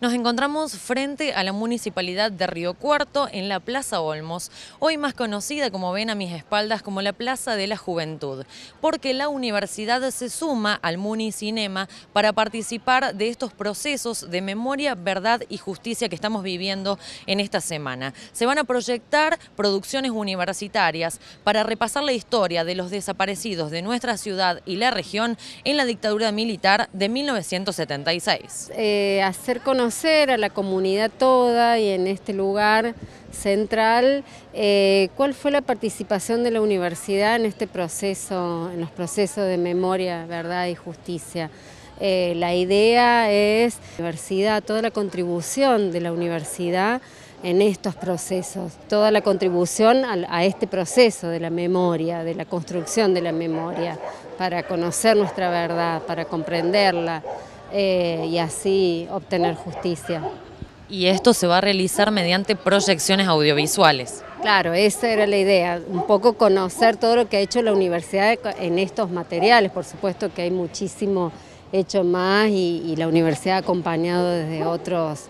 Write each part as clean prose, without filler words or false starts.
Nos encontramos frente a la Municipalidad de Río Cuarto en la Plaza Olmos, hoy más conocida, como ven a mis espaldas, como la Plaza de la Juventud, porque la universidad se suma al Muni Cinema para participar de estos procesos de memoria, verdad y justicia que estamos viviendo en esta semana. Se van a proyectar producciones universitarias para repasar la historia de los desaparecidos de nuestra ciudad y la región en la dictadura militar de 1976. Hacer conocer a la comunidad toda y en este lugar central, ¿cuál fue la participación de la universidad en este proceso, en los procesos de memoria, verdad y justicia? La idea es la universidad, toda la contribución de la universidad en estos procesos, toda la contribución a este proceso de la memoria, de la construcción de la memoria, para conocer nuestra verdad, para comprenderla. Y así obtener justicia. Y esto se va a realizar mediante proyecciones audiovisuales. Claro, esa era la idea, un poco conocer todo lo que ha hecho la universidad en estos materiales. Por supuesto que hay muchísimo hecho más y la universidad ha acompañado desde otras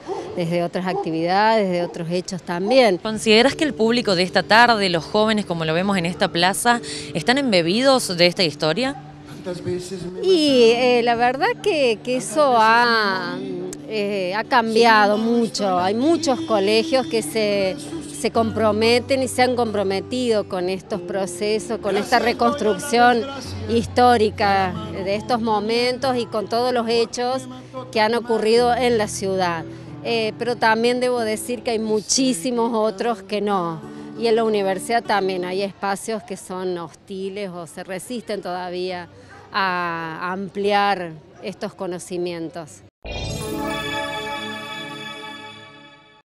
actividades, de otros hechos también. ¿Consideras que el público de esta tarde, los jóvenes como lo vemos en esta plaza, están embebidos de esta historia? Y la verdad que eso ha cambiado mucho. Hay muchos colegios que se comprometen y se han comprometido con estos procesos, con esta reconstrucción histórica de estos momentos y con todos los hechos que han ocurrido en la ciudad. Pero también debo decir que hay muchísimos otros que no. Y en la universidad también hay espacios que son hostiles o se resisten todavía a ampliar estos conocimientos.